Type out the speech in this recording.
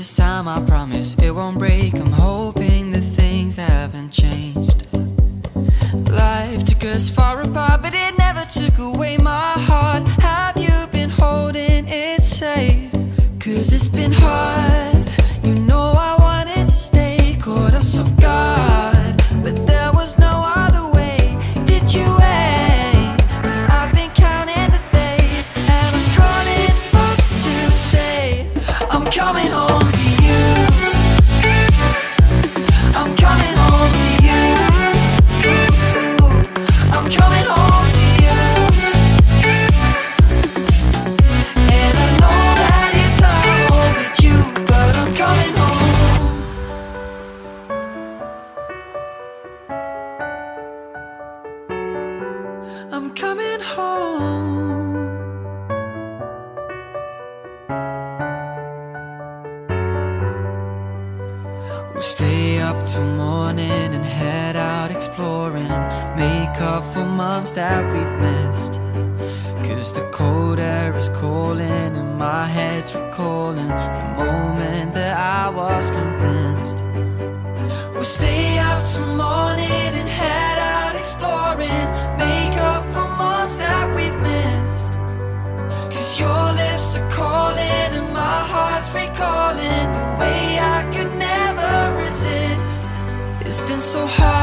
this time I promise it won't break. I'm hoping that things haven't changed. Life took us far apart, but it never took away my heart. Have you been holding it safe? 'Cause it's been hard, you know I wanted to stay. Caught us off guard, but there was no other way. Did you wait? 'Cause I've been counting the days, and I'm calling up to say I'm coming home to you. I'm coming home to you. I'm coming home. We'll stay up till morning and head out exploring. Make up for months that we've missed. 'Cause the cold air is calling and my head's recalling the moment that I was convinced. We'll stay up till morning and head out exploring. Make up for months that we've missed. 'Cause your lips are calling and my heart's recalling the way I could never resist. It's been so hard.